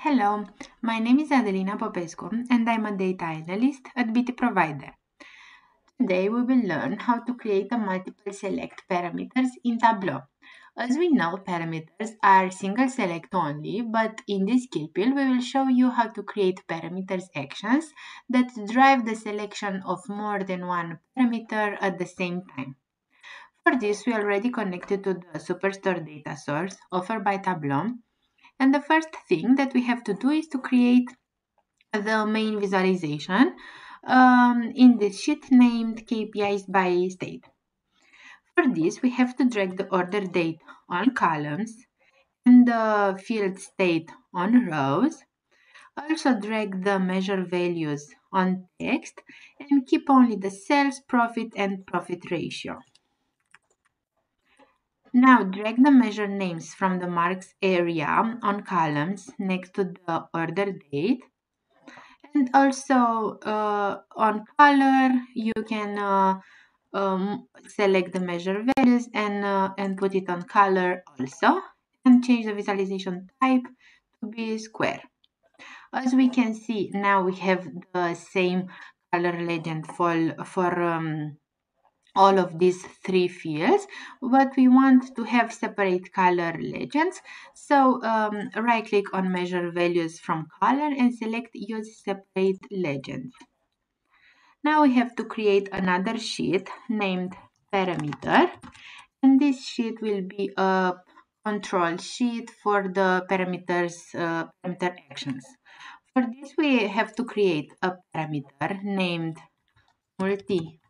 Hello, my name is Adelina Popescu and I'm a data analyst at BT Provider. Today we will learn how to create a multiple select parameters in Tableau. As we know, parameters are single select only, but in this skill build we will show you how to create parameters actions that drive the selection of more than one parameter at the same time. For this, we already connected to the Superstore data source offered by Tableau. And the first thing that we have to do is to create the main visualization in the sheet named KPIs by state. For this, we have to drag the order date on columns and the field state on rows. Also drag the measure values on text and keep only the sales, profit and profit ratio. Now drag the measure names from the marks area on columns next to the order date, and also on color you can select the measure values and put it on color also, and change the visualization type to be square. As we can see, now we have the same color legend for all of these three fields, but we want to have separate color legends. So right click on measure values from color and select use separate legends. Now we have to create another sheet named parameter, and this sheet will be a control sheet for the parameters, parameter actions. For this we have to create a parameter named multi.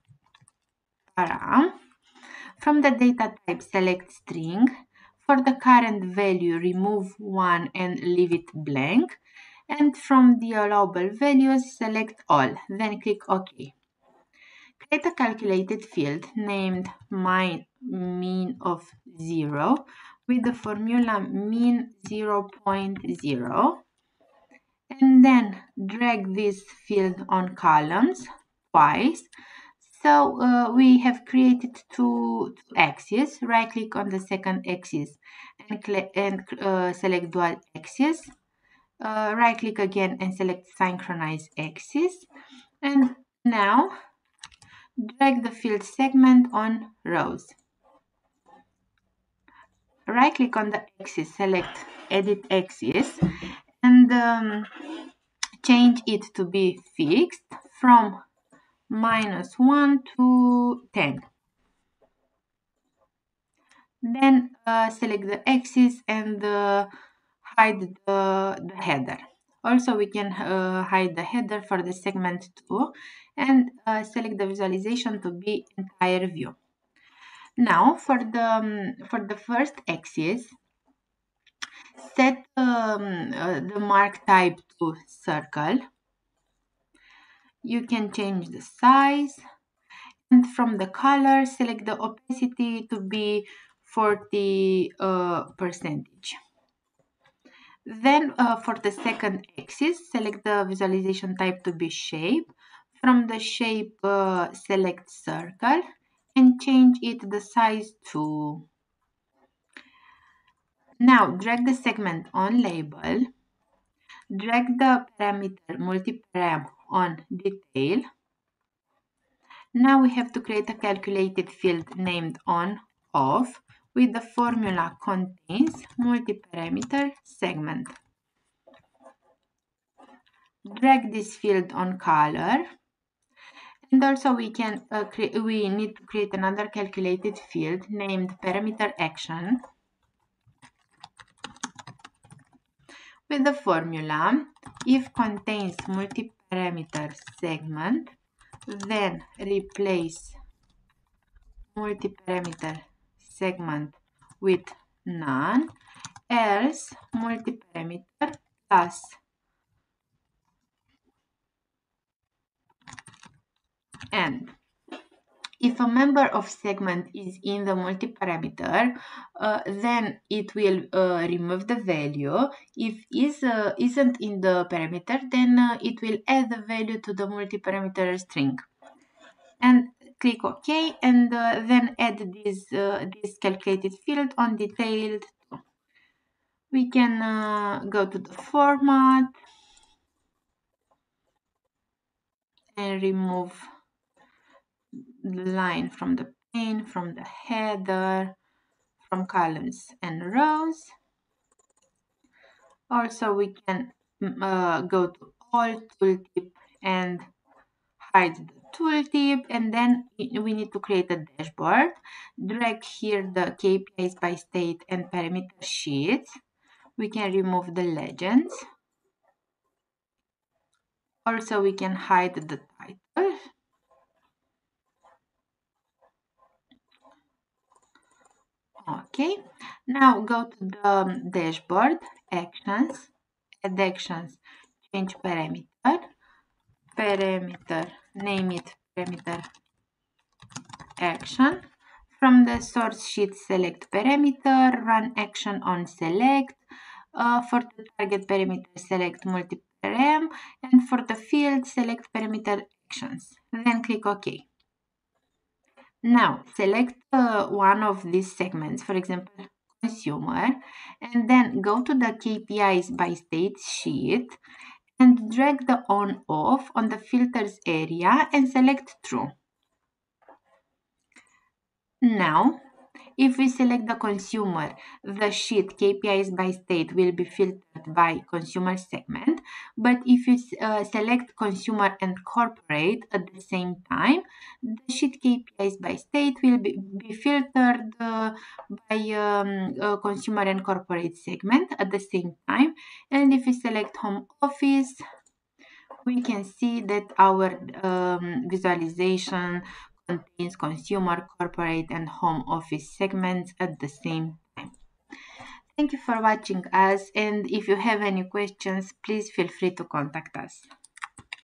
From the data type, select string. For the current value, remove one and leave it blank. And from the allowable values, select all. Then click OK. Create a calculated field named mean of 0 with the formula mean 0.0. And then drag this field on columns twice. So we have created two axes. Right click on the second axis and select dual axis. Right click again and select synchronize axis. And now drag the field segment on rows. Right click on the axis, select edit axis and change it to be fixed from -1 to 10. Then select the axis and hide the header. Also we can hide the header for the segment 2 and select the visualization to be entire view. Now for the first axis, set the mark type to circle. You can change the size, and from the color select the opacity to be 40%. Then for the second axis, select the visualization type to be shape. From the shape select circle and change it the size to. Now drag the segment on label. Drag the parameter multiparam on detail. Now we have to create a calculated field named on off with the formula contains multiparameter segment. Drag this field on color, and also we need to create another calculated field named parameter action with the formula if contains multiparameter segment, then replace multiparameter segment with none, else multiparameter plus. And if a member of segment is in the multiparameter, then it will remove the value. If isn't in the parameter, then it will add the value to the multiparameter string. And click OK, and then add this calculated field on detailed. We can go to the format and remove the line from the pane, from the header, from columns and rows. Also, we can go to all tooltip and hide the tooltip, and then we need to create a dashboard. Drag here the KPIs by state and parameter sheets. We can remove the legends. Also, we can hide the title. Okay, now go to the dashboard, actions, add actions, change parameter, name it parameter action. From the source sheet, select parameter, run action on select. For the target parameter, select multi-param, and for the field, select parameter actions. Then click OK. Now select one of these segments, for example, consumer, and then go to the KPIs by state sheet and drag the on-off on the filters area and select true. Now, if we select the consumer, the sheet KPIs by state will be filtered by consumer segment, but if you select consumer and corporate at the same time, the sheet KPIs by state will be filtered by consumer and corporate segment at the same time. And if we select home office, we can see that our visualization contains consumer, corporate, and home office segments at the same time. Thank you for watching us, and if you have any questions, please feel free to contact us.